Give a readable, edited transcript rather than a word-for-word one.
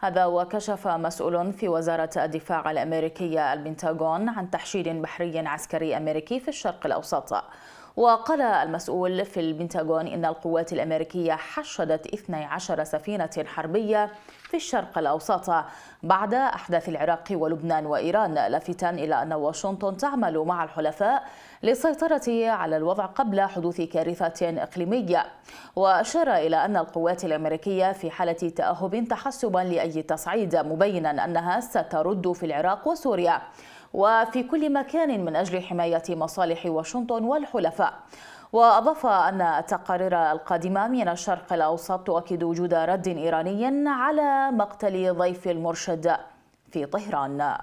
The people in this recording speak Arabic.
هذا وكشف مسؤول في وزارة الدفاع الأمريكية البنتاغون عن تحشيد بحري عسكري أمريكي في الشرق الأوسط. وقال المسؤول في البنتاغون إن القوات الأمريكية حشدت 12 سفينة حربية في الشرق الأوسط بعد أحداث العراق ولبنان وإيران، لافتا إلى أن واشنطن تعمل مع الحلفاء للسيطرة على الوضع قبل حدوث كارثة إقليمية. وأشار إلى أن القوات الأمريكية في حالة تأهب تحسبا لأي تصعيد، مبينا أنها سترد في العراق وسوريا وفي كل مكان من أجل حماية مصالح واشنطن والحلفاء. وأضاف أن التقارير القادمة من الشرق الأوسط تؤكد وجود رد إيراني على مقتل ضيف المرشد في طهران.